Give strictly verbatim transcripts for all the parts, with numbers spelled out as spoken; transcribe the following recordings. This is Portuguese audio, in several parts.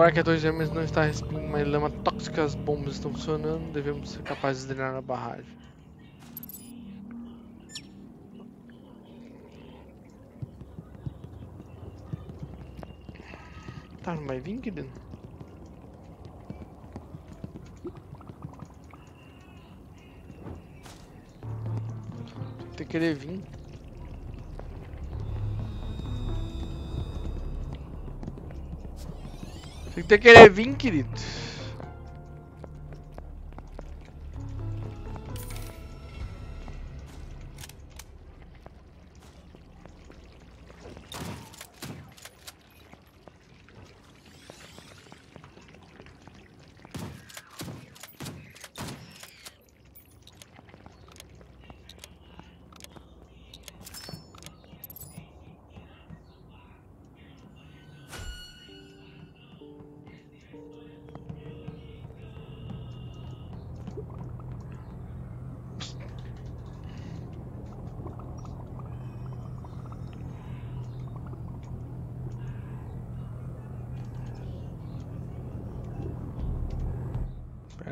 Agora que a dois gêmeos não está respirando mais lama tóxica, as bombas estão funcionando, devemos ser capazes de drenar a barragem. Tá, não vai vir, querido? Tem que querer vir. Tem que querer vir, querido.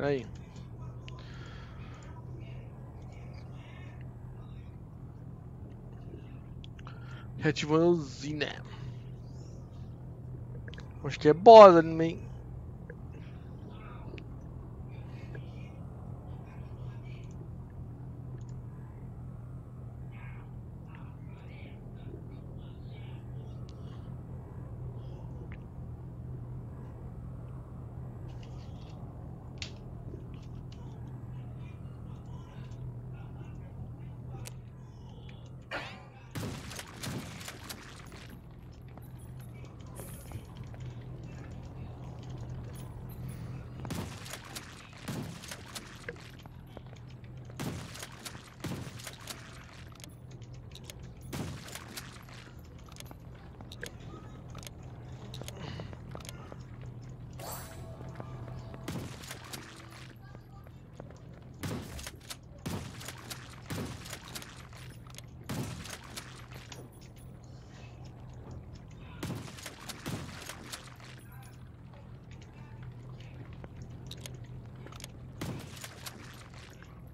Aí. Reativando a usina. Acho que é boss ali no meio.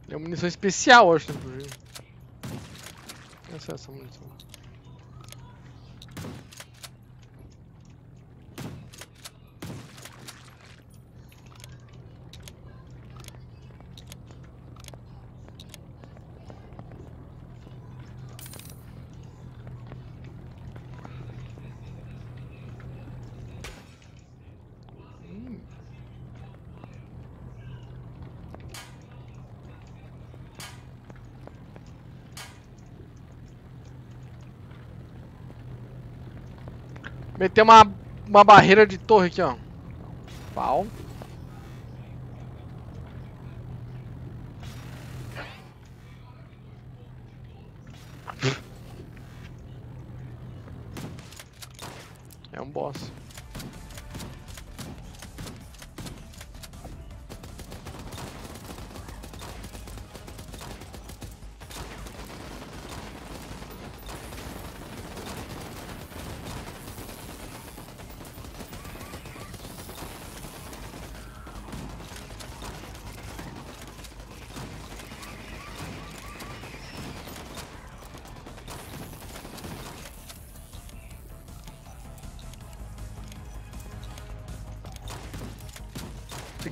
É uma munição especial, acho, inclusive. Essa é essa munição. Meter uma, uma barreira de torre aqui, ó. Pau. É um boss.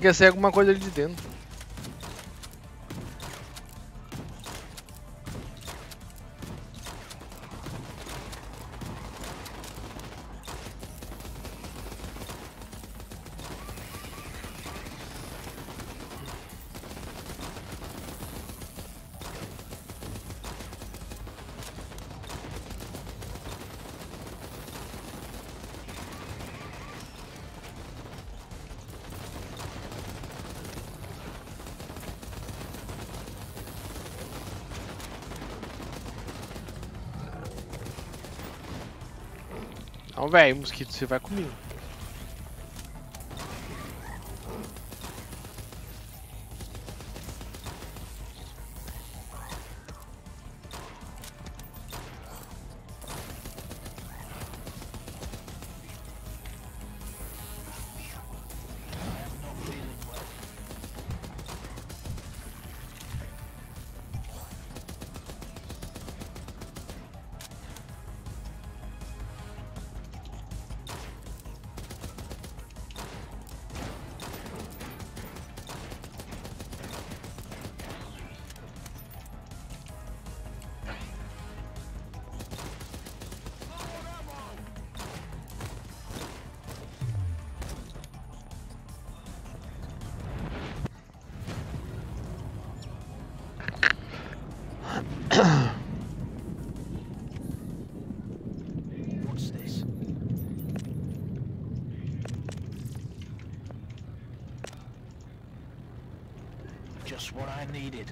Quer ser alguma coisa ali de dentro. Não, velho, mosquito, você vai comigo. Just what I needed.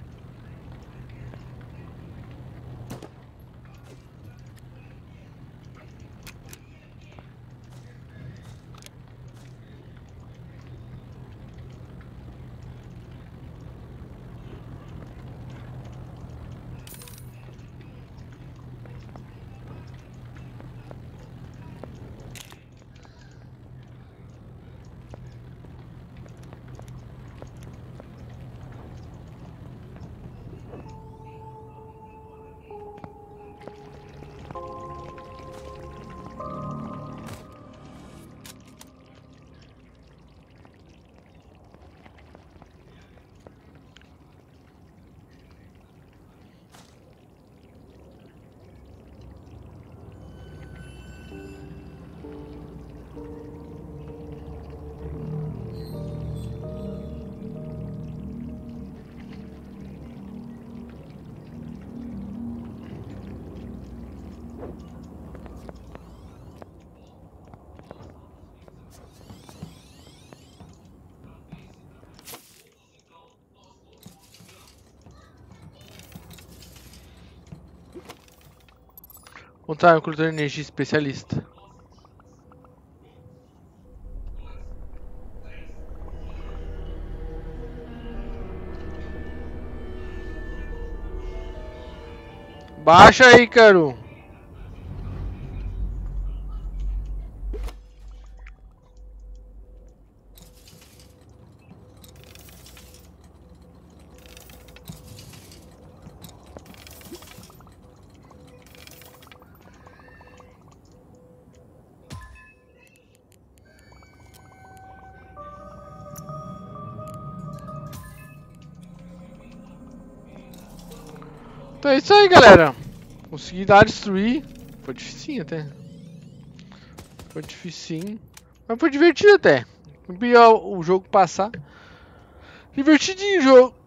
Un time cultură de energie specialist. Baixa aí, Ícaro. Então é isso aí, galera. Consegui dar, destruir. Foi dificinho até. Foi dificinho. Mas foi divertido até. Não vi o jogo passar. Divertidinho o jogo.